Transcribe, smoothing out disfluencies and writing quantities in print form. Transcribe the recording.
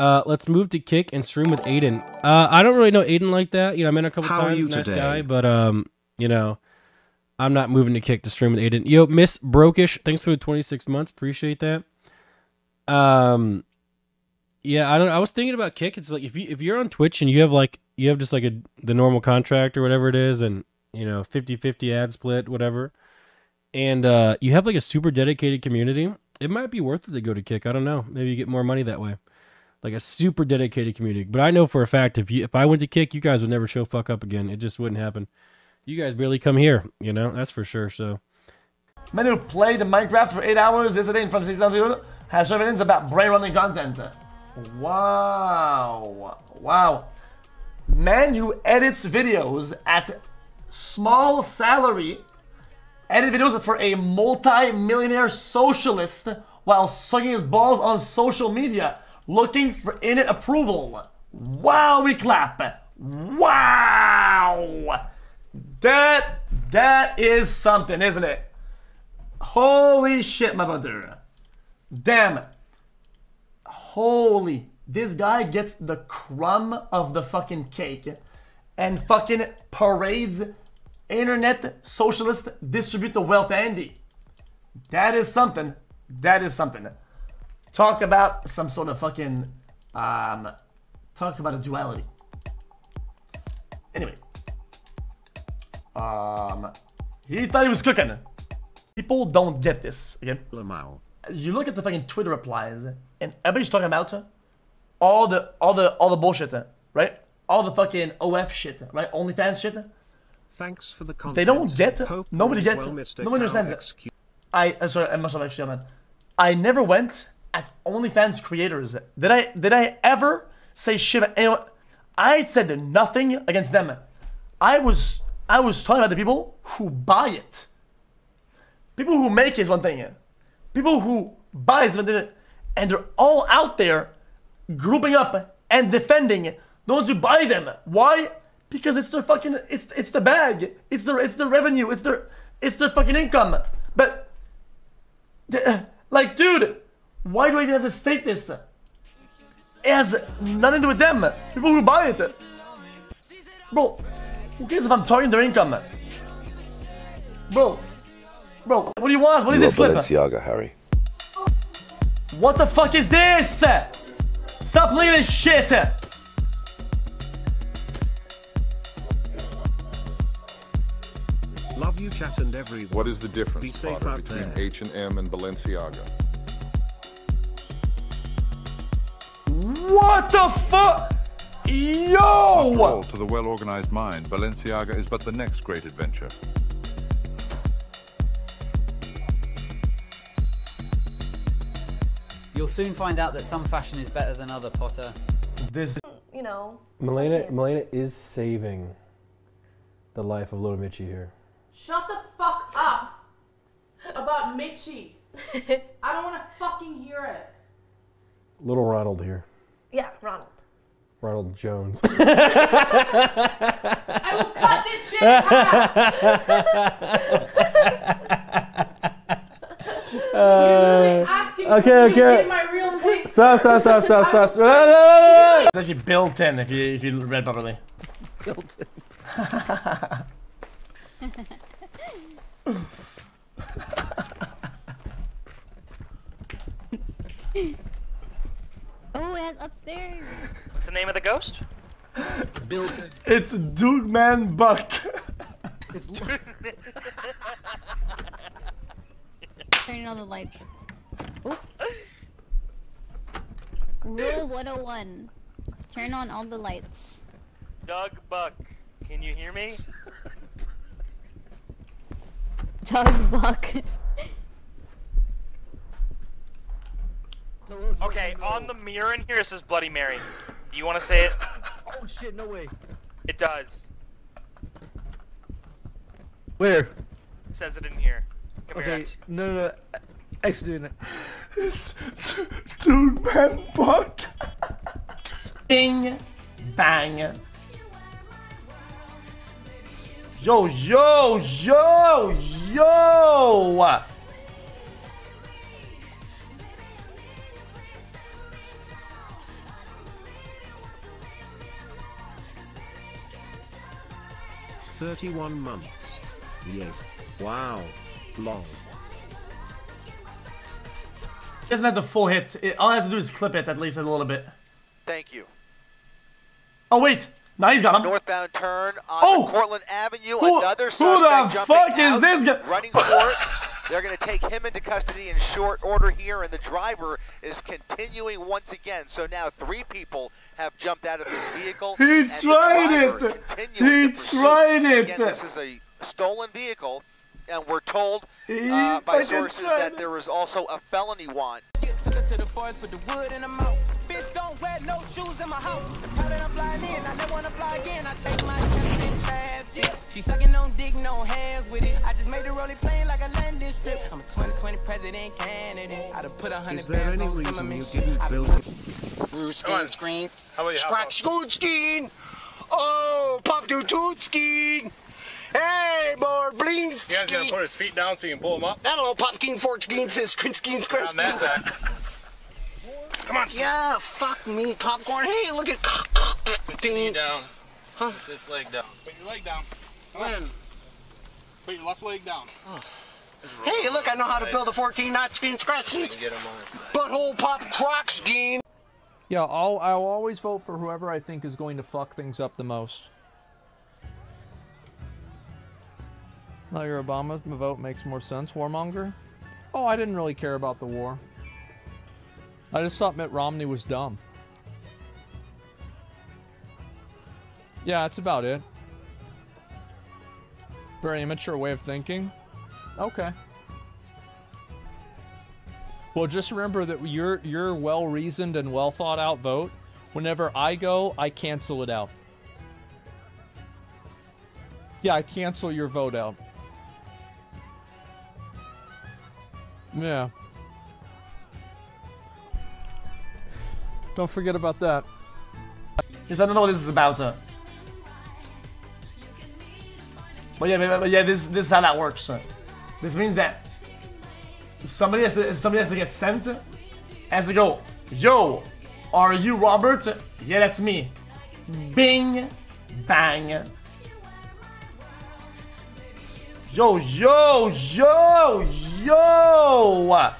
Let's move to Kick and stream with Aiden. I don't really know Aiden like that. You know, I met him a couple times, nice guy, but you know, I'm not moving to Kick to stream with Aiden. Yo, Miss Brokish, thanks for the 26 months. Appreciate that. Yeah, I don't. I was thinking about Kick. It's like if you're on Twitch and you have just like the normal contract or whatever it is, and you know 50/50 ad split, whatever, and you have like a super dedicated community. It might be worth it to go to Kick. I don't know. Maybe you get more money that way, like a super dedicated community. But I know for a fact if I went to Kick, you guys would never show fuck up again. It just wouldn't happen. You guys barely come here, you know, that's for sure. So, man who played Minecraft for 8 hours yesterday in front of 6,000 people has evidence about brain-running content. Wow. Wow. Man who edits videos at small salary, edit videos for a multi-millionaire socialist while sucking his balls on social media, looking for in-it approval. Wow, we clap. Wow. That is something, isn't it? Holy shit, my brother. Damn. Holy, this guy gets the crumb of the fucking cake and fucking parades internet socialist distribute the wealth Andy. That is something. That is something. Talk about some sort of fucking talk about a duality. Anyway. He thought he was cooking. People don't get this. Okay? You look at the fucking Twitter replies, and everybody's talking about all the bullshit, right? All the fucking OF shit, right? OnlyFans shit. Thanks for the content. They don't get it. Nobody gets it. Nobody understands it. Sorry, I must have actually done that. I never went at OnlyFans creators. Did I ever say shit about anyone? I said nothing against them. I was talking about the people who buy it. People who make it is one thing. People who buy it is one thing. And they're all out there grouping up and defending the ones who buy them. Why? Because it's their fucking, it's the bag. It's their revenue. It's their fucking income. But, like, dude, why do I even have to state this? It has nothing to do with them. People who buy it. Bro, who cares if I'm targeting their income? Bro, what do you want? What is this clip? Balenciaga, Harry. What the fuck is this? Stop playing this shit! Love you, chat, and everyone. What is the difference, Potter, between H&M and Balenciaga? What the fuck? Yo! After all, to the well-organized mind, Balenciaga is but the next great adventure. You'll soon find out that some fashion is better than other, Potter. This, you know, Milena is saving the life of little Mitchie here. Shut the fuck up about Mitchie. I don't want to fucking hear it. Little Ronald here. Yeah, Ronald. Ronald Jones. I will cut this shit out. Okay. My real take. Stop. No. It's actually built in if you read properly. Built in. Oh, it has upstairs. What's the name of the ghost? Built in. It's Duke Man Buck. It's turning on the lights. Ooh. Rule 101. Turn on all the lights. Doug Buck, can you hear me? Doug Buck. Okay, on the mirror in here it says Bloody Mary. Do you want to say it? Oh shit, no way. It does. Where? It says it in here. Come here. No. X doing it. It's Dude Man Buck. Bing. Bang. Yo! 31 months. Yeah. Wow. Long. He doesn't have the full hit. All I have to do is clip it at least a little bit. Thank you. Oh, wait. Now he's got him. Northbound turn on Cortland Avenue. Another suspect jumping out. Who the fuck is this guy? Running for it. They're going to take him into custody in short order here, and the driver is continuing once again. So now three people have jumped out of this vehicle. He tried it. He tried it. Again, this is a stolen vehicle, and we're told by sources that there was also a felony want. To the forest, put the wood in the mouth. Bitch, don't wear no shoes in my house. The pilot I'm flying in, I never want to fly again. I take my chances and fast, yeah. She sucking on dick, no hands with it. I just made the rolling plane like a landing strip. I'm a 2020 president candidate. I'd have put 100 pounds on some of me. Screen. How about you? Scratch scoot skin. Oh, pop do toot skin. Hey, more blings. You guys gotta put his feet down so you can pull him up. I don't know, pop teen, 14 says, Krinskeen, Krinskeen. Come on, son. Yeah, fuck me, popcorn. Hey, look at. Put your knee down. Huh? Put this leg down. Put your leg down. Come on. Put your left leg down. Oh. Hey, look, I know how to build a 14-knot skin scratch. Butthole pop croc skin. Yeah, I'll always vote for whoever I think is going to fuck things up the most. Now your Obama vote makes more sense, warmonger. Oh, I didn't really care about the war. I just thought Mitt Romney was dumb. Yeah, that's about it. Very immature way of thinking. Okay. Well, just remember that your well-reasoned and well-thought-out vote, whenever I go, I cancel it out. Yeah, I cancel your vote out. Yeah. Don't forget about that. Because I don't know what this is about. But yeah, this is how that works. This means that somebody has to get sent, has to go, yo, are you Robert? Yeah, that's me. Bing, bang. Yo, yo, yo, yo!